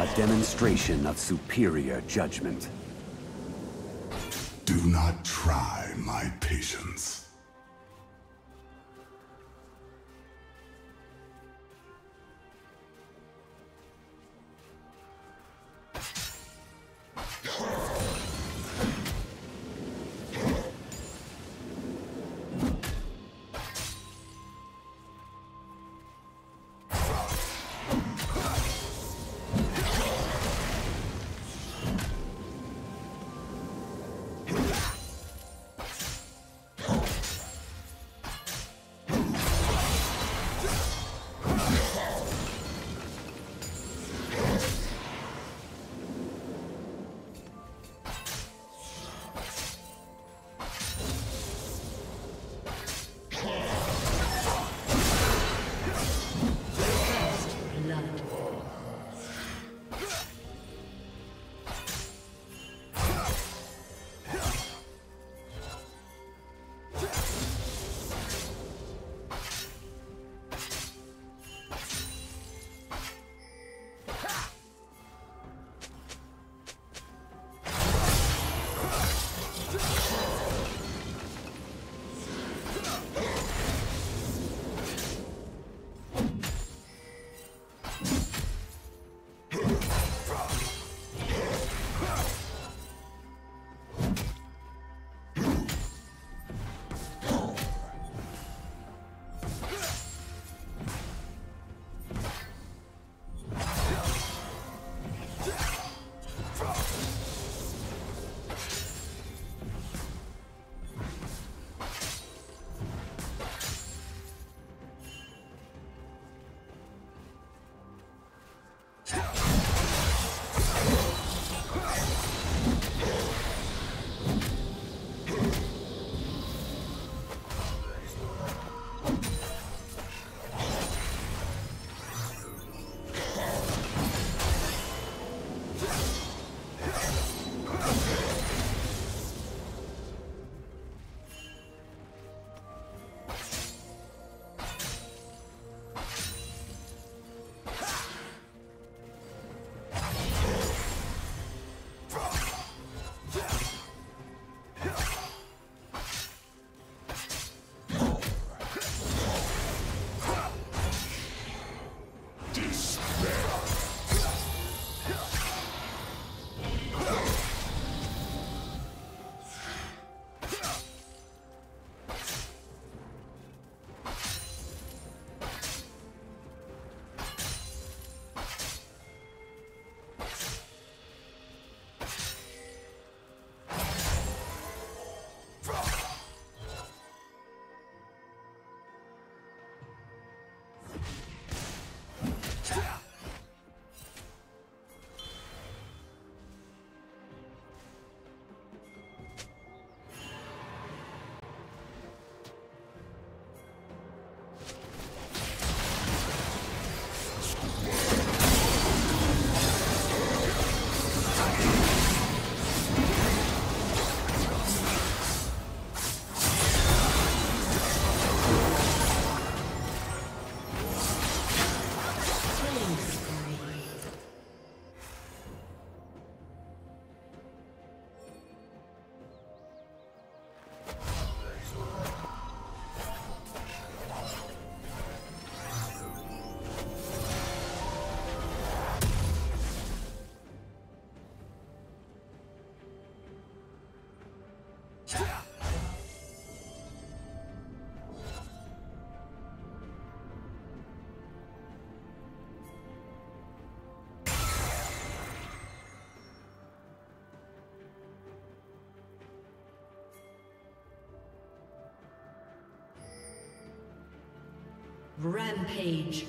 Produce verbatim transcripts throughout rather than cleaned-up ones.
A demonstration of superior judgment. Do not try my patience. Rampage.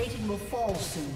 Satan will fall soon.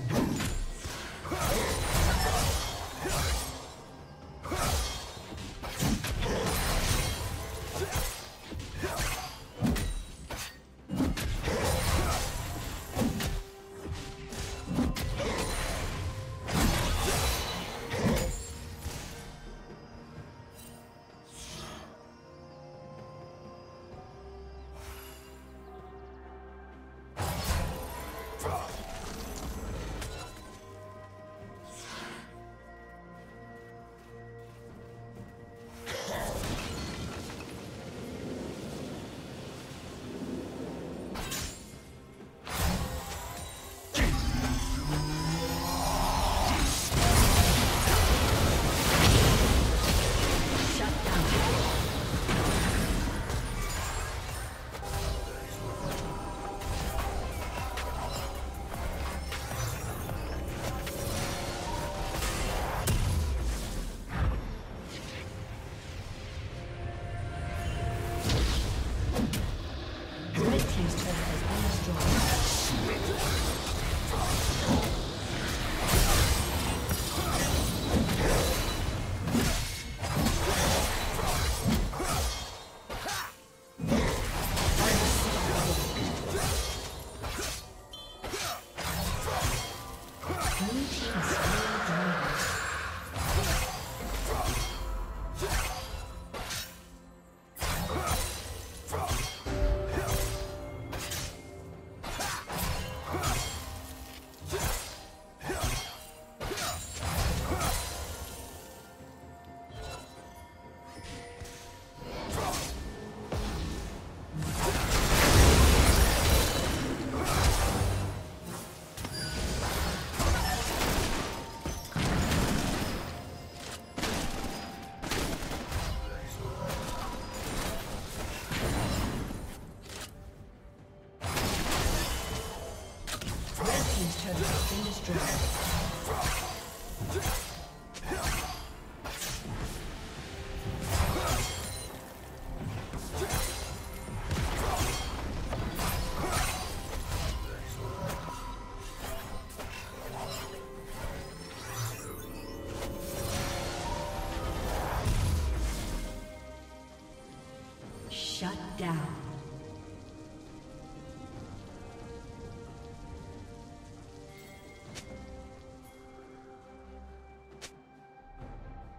Shut down.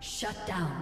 Shut down. Shut down.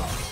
Oh!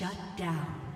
Shut down.